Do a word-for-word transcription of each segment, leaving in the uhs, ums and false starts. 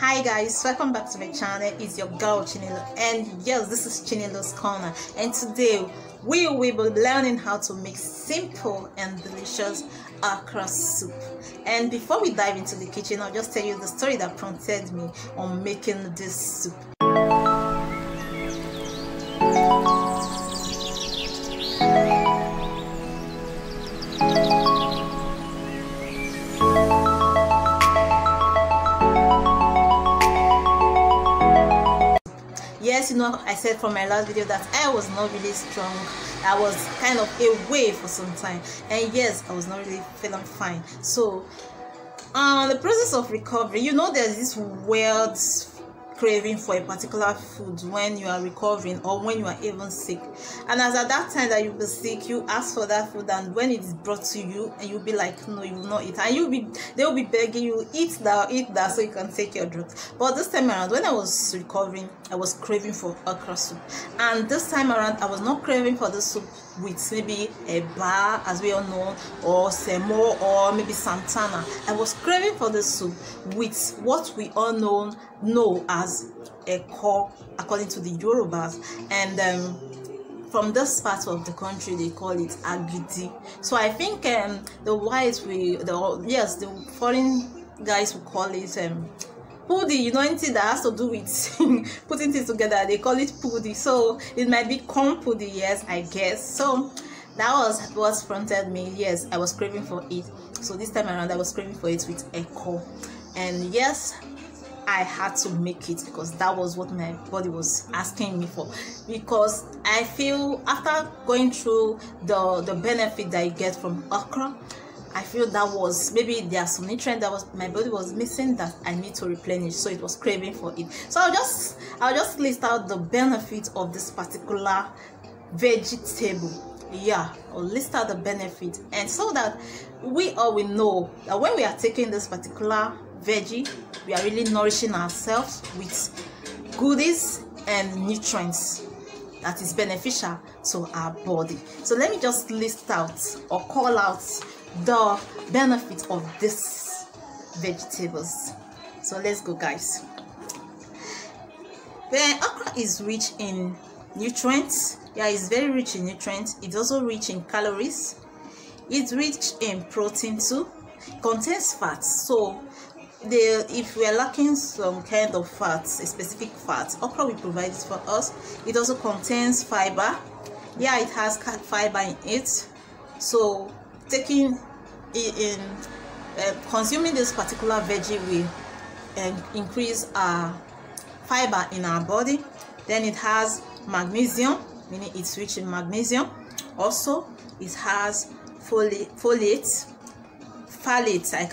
Hi guys, welcome back to my channel. It's your girl Chinelo, and yes, this is Chinelo's Corner, and today we will be learning how to make simple and delicious akara soup. And before we dive into the kitchen, I'll just tell you the story that prompted me on making this soup. Yes, you know, I said from my last video that I was not really strong. I was kind of away for some time, and yes, I was not really feeling fine. So um the process of recovery, you know, there's this weird craving for a particular food when you are recovering or when you are even sick, and as at that time that you were sick, you ask for that food, and when it is brought to you, and you'll be like, no, you will not eat, and you'll be they'll be begging you, eat that, eat that, so you can take your drug. But this time around, when I was recovering, I was craving for okra soup, and this time around I was not craving for the soup with maybe a bar, as we all know, or semo, or maybe santana. I was craving for the soup with what we all know know as eko, according to the Yorubas, and um from this part of the country they call it agidi. So I think um the whites we the yes the foreign guys will call it um pudi, you know, anything that has to do with putting things together, they call it pudi. So it might be corn pudi, yes, I guess. So that was what prompted me. Yes, I was craving for it. So this time around, I was craving for it with eko. And yes, I had to make it because that was what my body was asking me for. Because I feel after going through the, the benefit that you get from okra, I feel that was maybe there's some nutrient that was my body was missing that I need to replenish, so it was craving for it. So I'll just I'll just list out the benefits of this particular vegetable. Yeah, I'll list out the benefits, and so that we all will know that when we are taking this particular veggie, we are really nourishing ourselves with goodies and nutrients that is beneficial to our body. So let me just list out or call out the benefits of these vegetables. So let's go, guys. The okra is rich in nutrients. Yeah, it's very rich in nutrients. It's also rich in calories. It's rich in protein too. It contains fats. So the if we are lacking some kind of fats, a specific fat, okra will provide it for us. It also contains fiber. Yeah, it has fiber in it. So taking in uh, consuming this particular veggie will uh, increase our fiber in our body. Then it has magnesium, meaning it's rich in magnesium. Also it has folate, folate phthalates, I,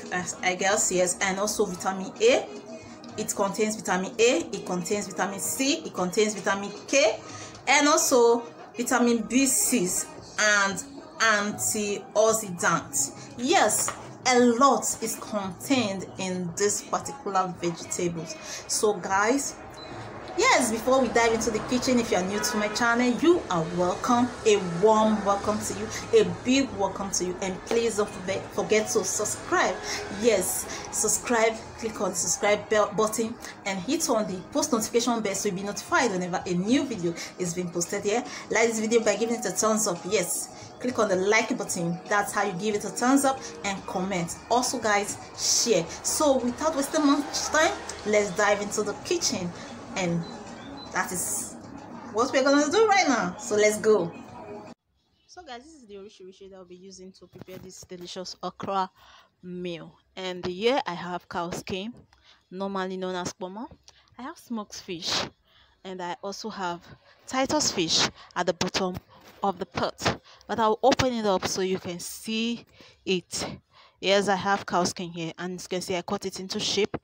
I guess, yes, and also vitamin A. It contains vitamin A, it contains vitamin C, it contains vitamin K, and also vitamin B six and antioxidants. Yes, a lot is contained in this particular vegetables. So guys, yes, before we dive into the kitchen, if you are new to my channel, you are welcome. A warm welcome to you, a big welcome to you, and please don't forget to subscribe. Yes, subscribe, click on the subscribe bell button and hit on the post notification bell so you'll be notified whenever a new video is being posted here. Like this video by giving it a thumbs up. Yes, click on the like button, that's how you give it a thumbs up, and comment. Also guys, share. So without wasting much time, let's dive into the kitchen, and that is what we're gonna do right now. So let's go. So guys, this is the orishirishi that I'll be using to prepare this delicious okra meal, and here I have cow skin, normally known as pomo. I have smoked fish, and I also have Titus fish at the bottom of the pot, but I'll open it up so you can see it. Yes, I have cow skin here, and as you can see, I cut it into shape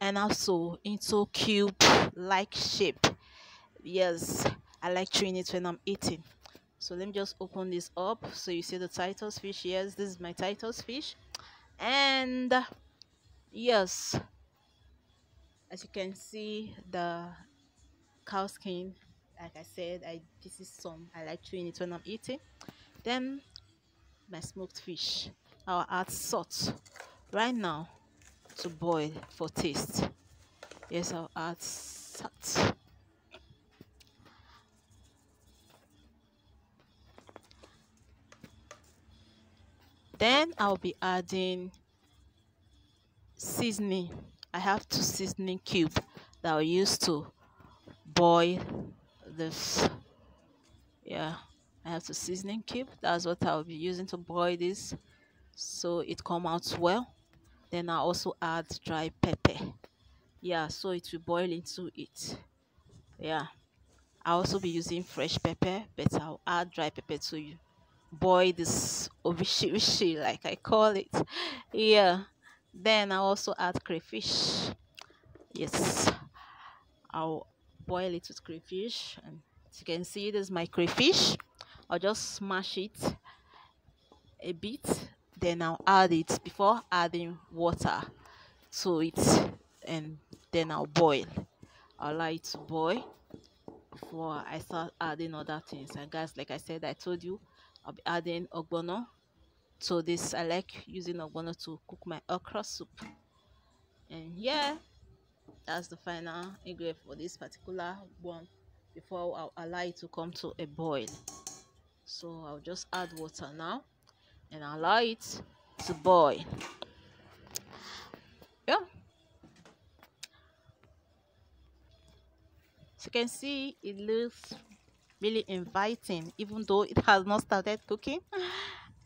and also into cube like shape. Yes, I like chewing it when I'm eating. So let me just open this up so you see the Titus fish. Yes, this is my Titus fish, and yes, as you can see, the cow skin, like I said, I this is some I like chewing it when I'm eating. Then my smoked fish, I'll add salt right now to boil for taste. Yes, I'll add salt. Then I'll be adding seasoning. I have two seasoning cubes that I'll use to boil this. Yeah, I have two seasoning cubes. That's what I'll be using to boil this, so it comes out well. Then I also add dry pepper. Yeah, so it will boil into it. Yeah, I'll also be using fresh pepper, but I'll add dry pepper to you. Boil this orishirishi, like I call it. Yeah, then I also add crayfish. Yes, I'll boil it with crayfish, and as you can see, this is my crayfish. I'll just smash it a bit, then I'll add it before adding water to it, and then I'll boil. I'll allow it to boil before I start adding other things. And guys, like I said, I told you I'll be adding ogbono to this. I like using ogbono to cook my okra soup. And yeah, that's the final ingredient for this particular one before I'll allow it to come to a boil. So I'll just add water now and allow it to boil. Yeah, as you can see, it looks really inviting, even though it has not started cooking.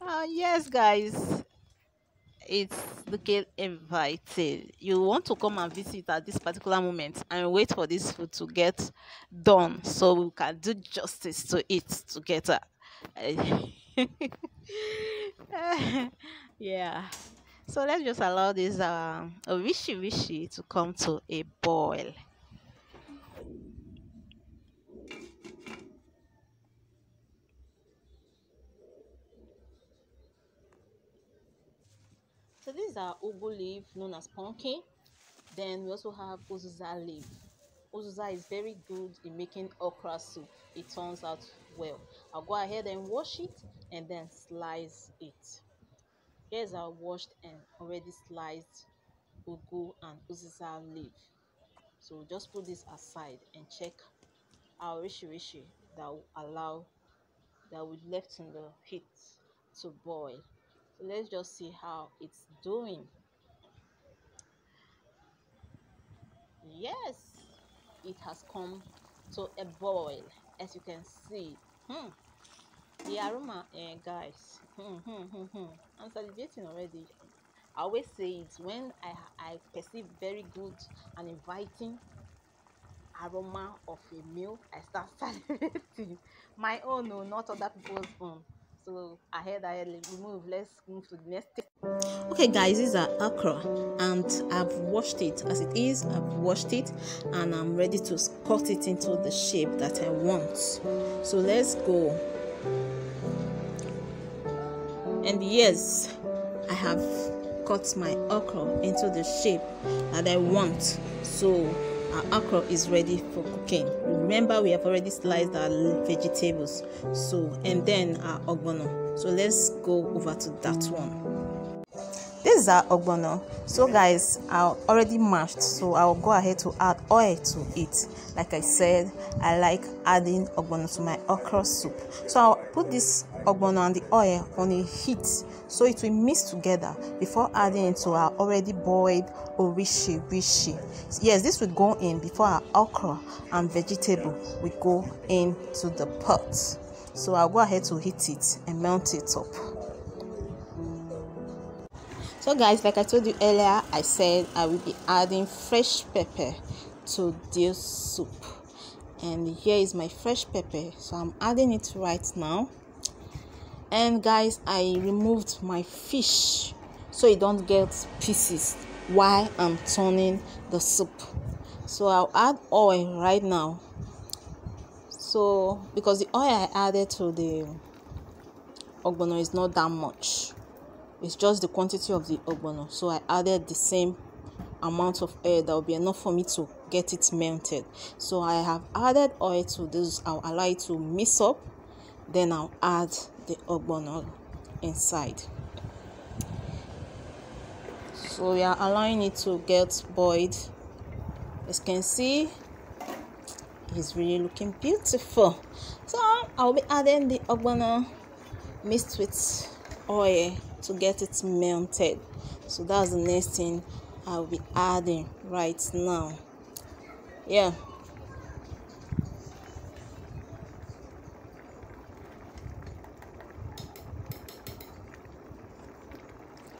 Uh, yes guys, it's looking inviting. You want to come and visit at this particular moment and wait for this food to get done, so we can do justice to it together. Yeah, so let's just allow this uh, orishirishi to come to a boil. So these are ugu leaf, known as ponki. Then we also have uziza leaf. Uziza is very good in making okra soup. It turns out well. I'll go ahead and wash it and then slice it. Here's our washed and already sliced ugu and uziza leaf. So we'll just put this aside and check our orishirishi that will allow that we left in the heat to boil. Let's just see how it's doing. Yes, it has come to a boil, as you can see. Hmm. The aroma, eh, guys. Hmm, hmm, hmm, hmm. I'm salivating already. I always say it when I, I perceive very good and inviting aroma of a meal, I start salivating. My own, no, not other people's own. So ahead, ahead, let's move. Let's move to the next thing. Okay, guys, these are okra, and I've washed it as it is. I've washed it, and I'm ready to cut it into the shape that I want. So let's go. And yes, I have cut my okra into the shape that I want. So our okra is ready for cooking. Remember, we have already sliced our vegetables, so and then our ogbono. So let's go over to that one. This is our ogbono. So guys, I already mashed, so I'll go ahead to add oil to it. Like I said, I like adding ogbono to my okra soup. So I'll put this ogbono and the oil on a heat, so it will mix together before adding into our already boiled orishirishi. Yes, this will go in before our okra and vegetable will go into the pot. So I'll go ahead to heat it and melt it up. So guys, like I told you earlier, I said I will be adding fresh pepper to this soup, and here is my fresh pepper. So I'm adding it right now. And guys, I removed my fish so it don't get pieces while I'm turning the soup. So I'll add oil right now. So because the oil I added to the ogbono is not that much, it's just the quantity of the ogbono. So I added the same amount of oil that will be enough for me to get it melted. So I have added oil to this. I'll allow it to mix up. Then I'll add the ogbono inside. So we are allowing it to get boiled As you can see, it's really looking beautiful. So I'll be adding the ogbono mixed with oil to get it melted. So that's the next thing I'll be adding right now. Yeah.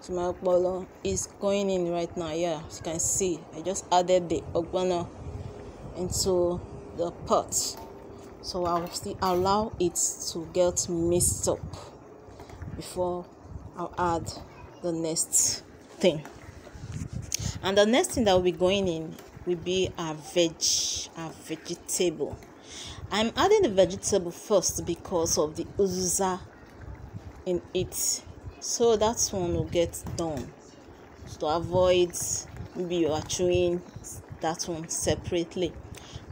So my ogbono is going in right now. Yeah, as you can see, I just added the ogbono into the pot. So I'll still allow it to get mixed up before I'll add the next thing. And the next thing that will be going in will be our veg, our vegetable. I'm adding the vegetable first because of the uziza in it, so that one will get done. So to avoid maybe you are chewing that one separately.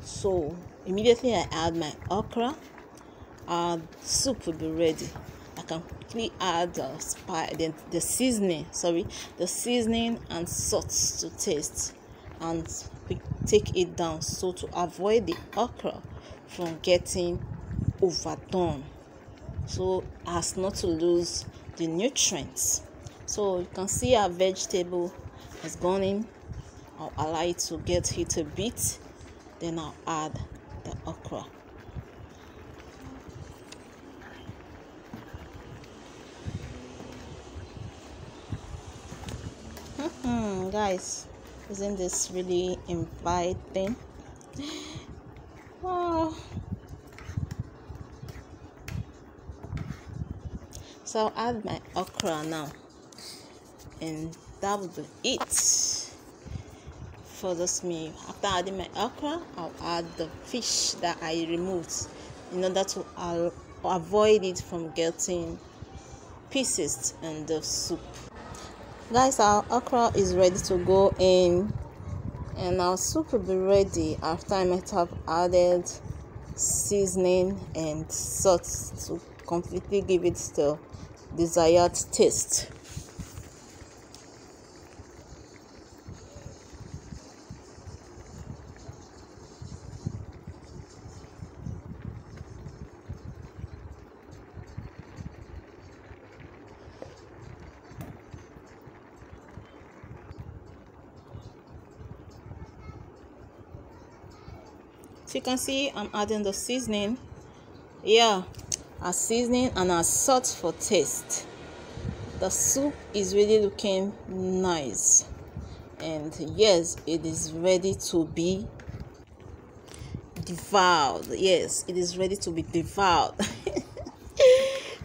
So immediately I add my okra, our soup will be ready. I can quickly add the spice, the, the seasoning, sorry, the seasoning and salt to taste, and we take it down so to avoid the okra from getting overdone, so as not to lose the nutrients. So you can see our vegetable has gone in. I'll allow it to get hit a bit, then I'll add the okra. Mm-hmm, guys, isn't this really inviting? Wow. So I'll add my okra now, and that will be it for this meal. After adding my okra, I'll add the fish that I removed in order to I'll avoid it from getting pieces in the soup. Guys, our okra is ready to go in, and our soup will be ready after I might have added seasoning and salt to completely give it the desired taste. So you can see I'm adding the seasoning. Yeah, our seasoning and our salt for taste. The soup is really looking nice, and yes, it is ready to be devoured. Yes, it is ready to be devoured.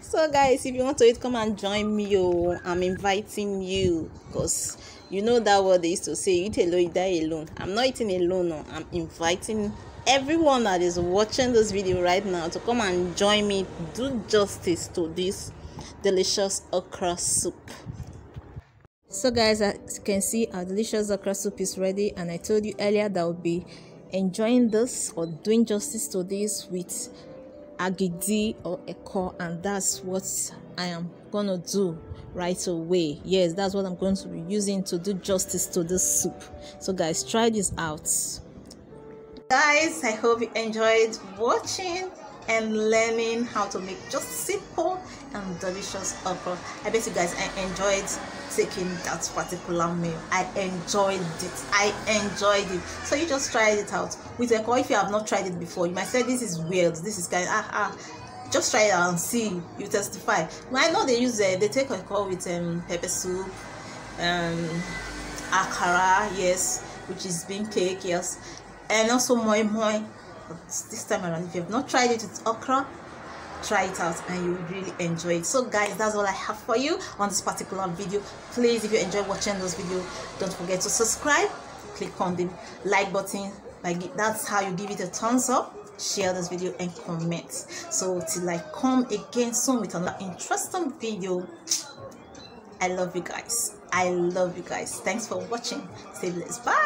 So guys, if you want to eat, come and join me. Oh, I'm inviting you, because you know that what they used to say, eat alone, you die alone. I'm not eating alone. No, I'm inviting everyone that is watching this video right now to come and join me, do justice to this delicious okra soup. So guys, as you can see, our delicious okra soup is ready, and I told you earlier that I would be enjoying this or doing justice to this with agidi or eko, and that's what I am gonna do right away. Yes, that's what I'm going to be using to do justice to this soup. So guys, try this out. Guys, I hope you enjoyed watching and learning how to make just simple and delicious okra. I bet you guys I enjoyed taking that particular meal. I enjoyed it. I enjoyed it. So you just tried it out with eko. If you have not tried it before, you might say this is weird, this is kind of ah ah. Just try it out and see. You testify. I know they use uh, they take eko with um pepper soup, um akara, yes, which is bean cake, yes. And also moi moi. But this time around, if you have not tried it with okra, try it out and you will really enjoy it. So guys, that's all I have for you on this particular video. Please, if you enjoy watching this video, don't forget to subscribe, click on the like button. Like, that's how you give it a thumbs up, share this video and comment. So till I come again soon with another interesting video, I love you guys. I love you guys. Thanks for watching. Stay blessed. Bye.